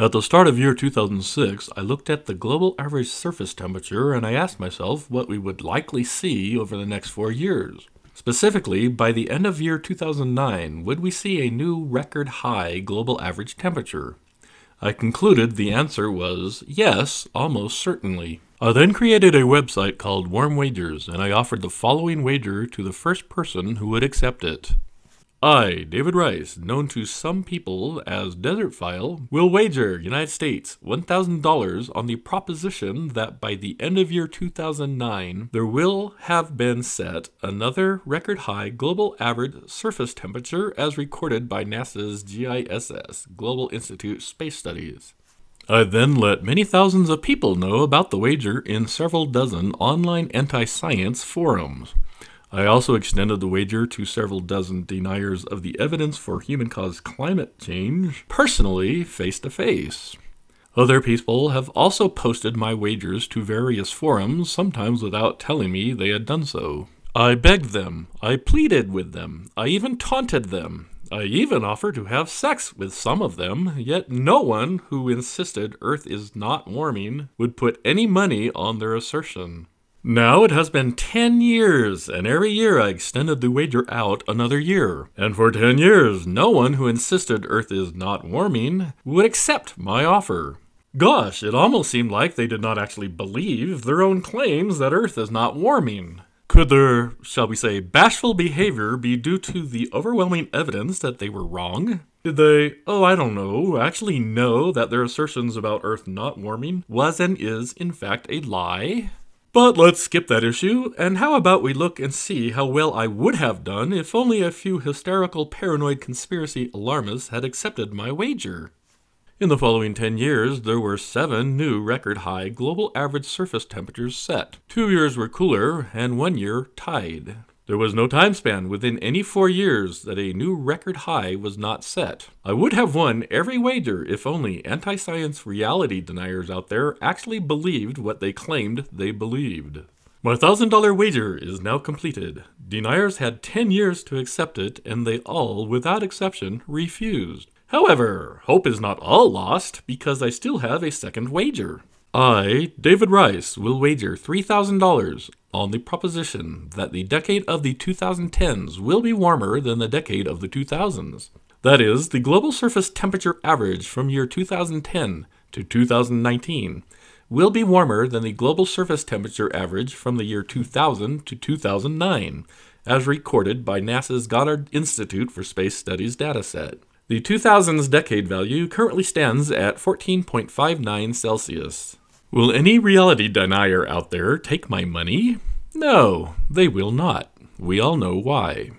At the start of year 2006, I looked at the global average surface temperature and I asked myself what we would likely see over the next 4 years. Specifically, by the end of year 2009, would we see a new record high global average temperature? I concluded the answer was yes, almost certainly. I then created a website called Warm Wagers, and I offered the following wager to the first person who would accept it. I, David Rice, known to some people as Desertphile, will wager United States $1,000 on the proposition that by the end of year 2009, there will have been set another record-high global average surface temperature as recorded by NASA's GISS, Global Institute for Space Studies. I then let many thousands of people know about the wager in several dozen online anti-science forums. I also extended the wager to several dozen deniers of the evidence for human-caused climate change, personally, face-to-face. Other people have also posted my wagers to various forums, sometimes without telling me they had done so. I begged them. I pleaded with them. I even taunted them. I even offered to have sex with some of them, yet no one who insisted Earth is not warming would put any money on their assertion. Now it has been 10 years, and every year I extended the wager out another year. And for 10 years, no one who insisted Earth is not warming would accept my offer. Gosh, it almost seemed like they did not actually believe their own claims that Earth is not warming. Could their, shall we say, bashful behavior be due to the overwhelming evidence that they were wrong? Did they, I don't know, actually know that their assertions about Earth not warming was and is in fact a lie? But let's skip that issue, and how about we look and see how well I would have done if only a few hysterical paranoid conspiracy alarmists had accepted my wager. In the following 10 years, there were 7 new record-high global average surface temperatures set. 2 years were cooler, and 1 year tied. There was no time span within any 4 years that a new record high was not set. I would have won every wager if only anti-science reality deniers out there actually believed what they claimed they believed. My $1,000 wager is now completed. Deniers had 10 years to accept it, and they all, without exception, refused. However, hope is not all lost, because I still have a second wager. I, David Rice, will wager $3,000 on the proposition that the decade of the 2010s will be warmer than the decade of the 2000s. That is, the global surface temperature average from year 2010 to 2019 will be warmer than the global surface temperature average from the year 2000 to 2009, as recorded by NASA's Goddard Institute for Space Studies dataset. The 2000s decade value currently stands at 14.59 Celsius. Will any reality denier out there take my money? No, they will not. We all know why.